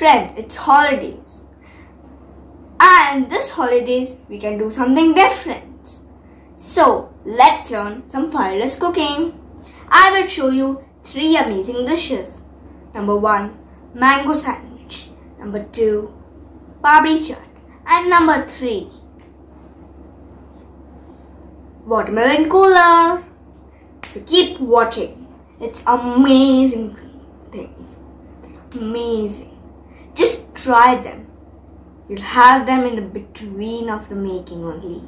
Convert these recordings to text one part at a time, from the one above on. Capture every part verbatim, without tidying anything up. Friends, it's holidays, and this holidays we can do something different. So let's learn some fireless cooking. I will show you three amazing dishes. Number one, mango sandwich. Number two, papdi chaat, and number three, watermelon cooler. So keep watching. It's amazing things. Amazing. Just try them. You'll have them in the between of the making only.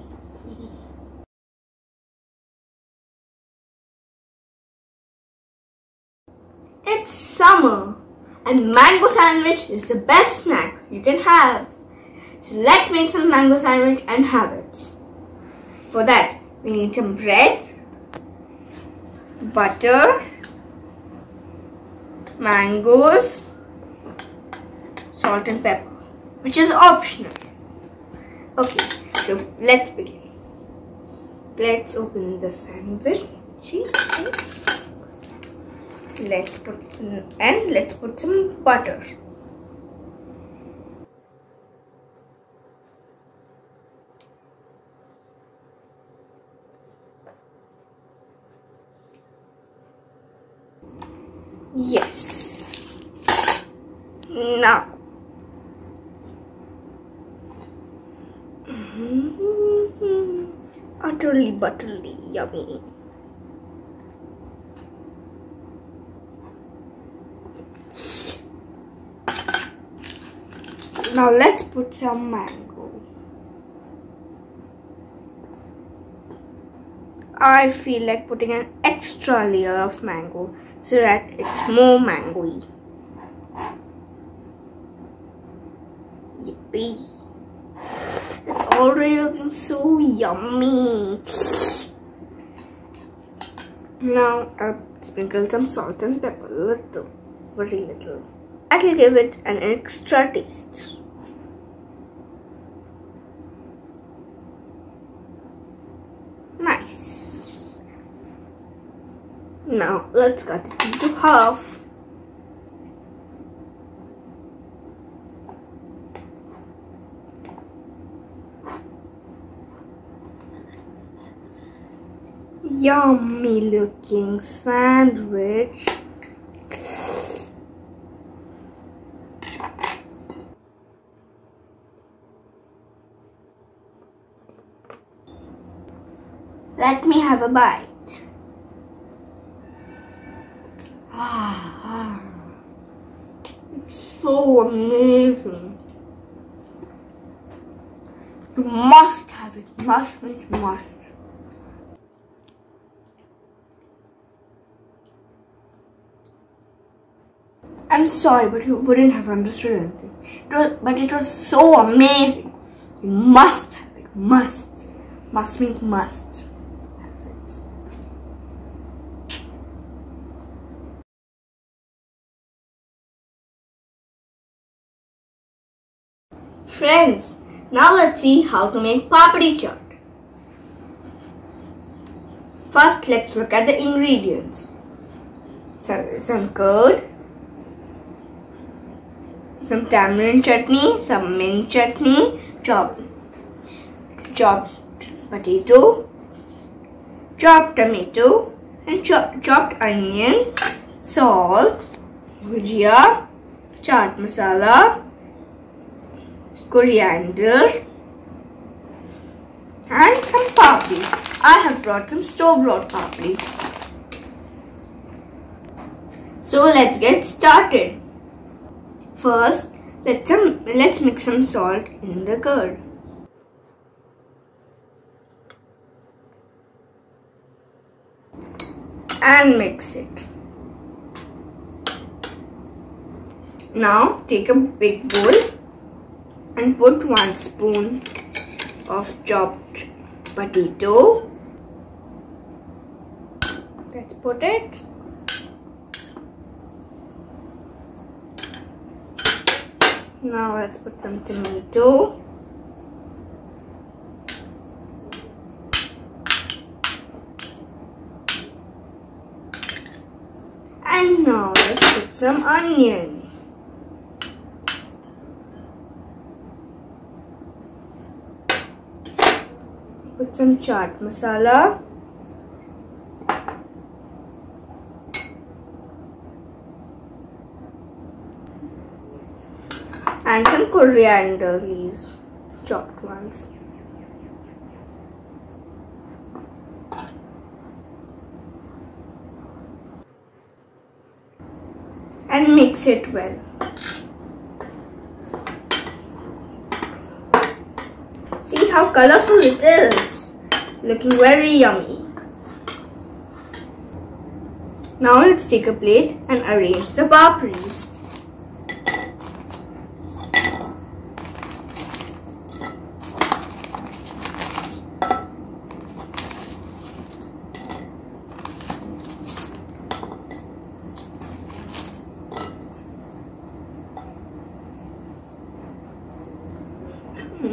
It's summer and mango sandwich is the best snack you can have. So let's make some mango sandwich and have it. For that, we need some bread, butter, mangoes, salt and pepper, which is optional. Okay, so let's begin. Let's open the sandwich sheet. Let's put and let's put some butter. Yes. Now. Mm-hmm. Utterly butterly yummy. Now let's put some mango. I feel like putting an extra layer of mango, so that it's more mangoey. Yippee! It's already looking so yummy. Now I'll sprinkle some salt and pepper, little, very little. That will give it an extra taste. Nice. Now let's cut it into half. Yummy looking sandwich. Let me have a bite. So amazing. You must have it. Must, must, must. I'm sorry, but you wouldn't have understood anything. It was, but it was so amazing. You must have it. Must. Must means must. Friends, now let's see how to make papdi chaat. First, let's look at the ingredients. So, some curd, some tamarind chutney, some mint chutney, chopped, chopped potato, chopped tomato, and cho chopped onions, salt, bhujia, chaat masala, coriander, and some papdi. I have brought some store-bought papdi. So let's get started. First, let's, some, let's mix some salt in the curd. And mix it. Now take a big bowl and put one spoon of chopped potato. Let's put it. Now let's put some tomato. And now let's put some onion. put some chaat masala. And some coriander leaves, chopped ones. And mix it well. See how colorful it is. Looking very yummy. Now let's take a plate and arrange the papdis.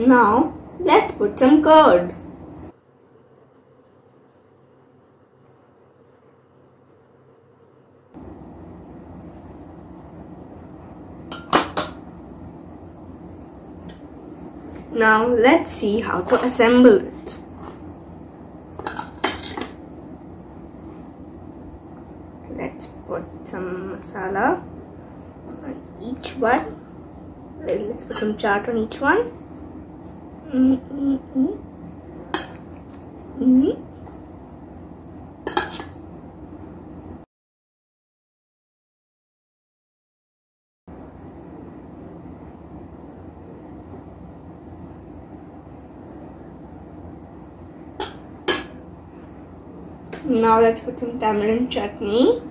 Now, let's put some curd. Now, let's see how to assemble it. Let's put some masala on each one. Let's put some chaat on each one. Mm, mm, mm. Mm. Now let's put some tamarind chutney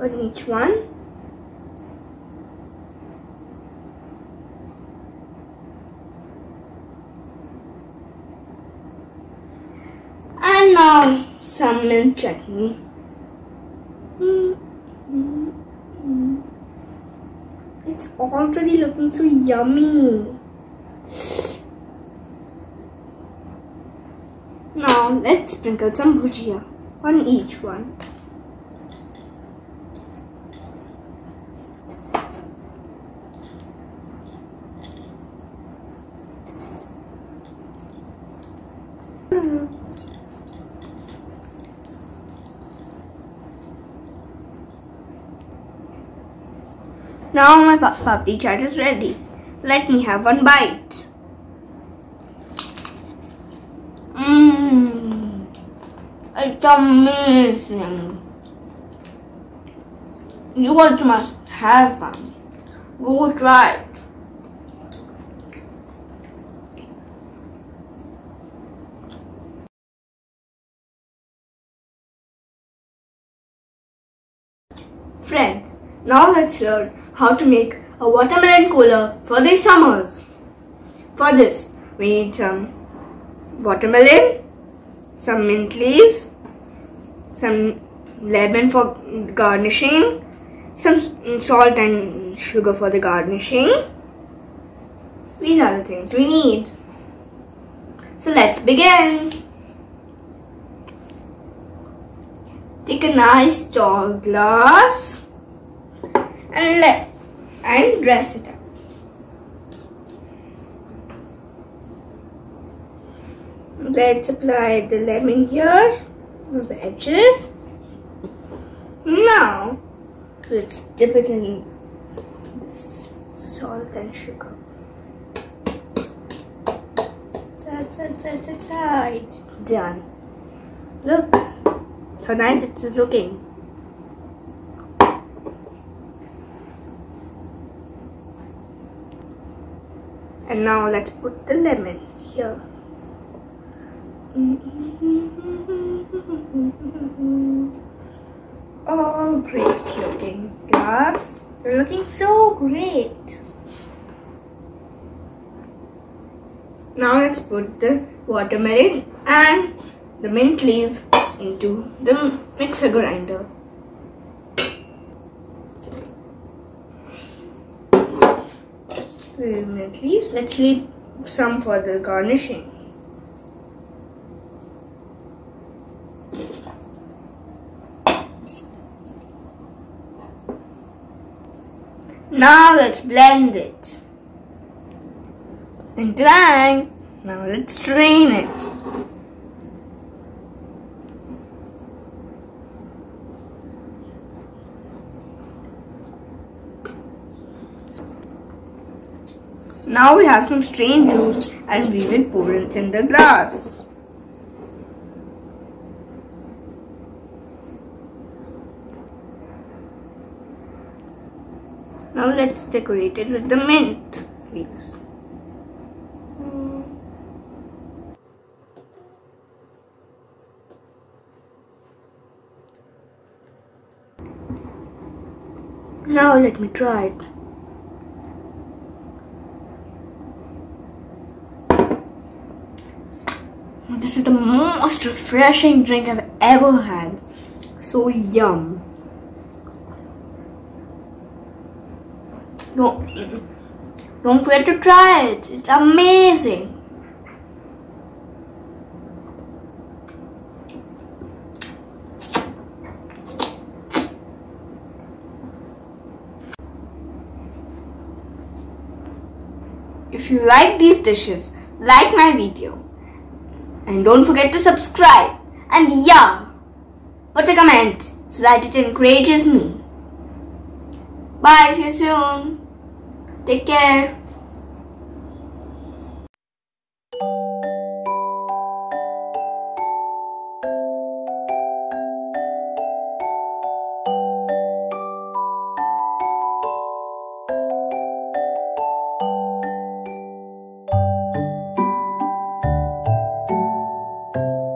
on each one. Now some mint chutney. Mm, mm, mm. It's already looking so yummy. Now let's sprinkle some bhujia on each one. Now my papdi chaat is ready. Let me have one bite. Mmm, it's amazing. You all must have one. Go try it. Friends, now let's learn how to make a watermelon cooler for the summers. For this, we need some watermelon, some mint leaves, some lemon for garnishing, some salt and sugar for the garnishing. These are the things we need. So let's begin. Take a nice tall glass. And let and dress it up. Let's apply the lemon here on the edges. Now let's dip it in this salt and sugar. Side, side, side, side, side. Done. Look how nice it is looking. And now let's put the lemon here. Oh, great looking glass. You're looking so great. Now let's put the watermelon and the mint leaf into the mixer grinder. The mint leaves. Let's leave some for the garnishing. Now let's blend it. And dang! Now let's strain it. Now we have some strained juice and we will pour it in the glass. Now let's decorate it with the mint leaves. Now let me try it. This is the most refreshing drink I've ever had. So yum. Don't, don't forget to try it. It's amazing. If you like these dishes, like my video. And don't forget to subscribe and yeah, put a comment so that it encourages me. Bye, see you soon. Take care. Thank you.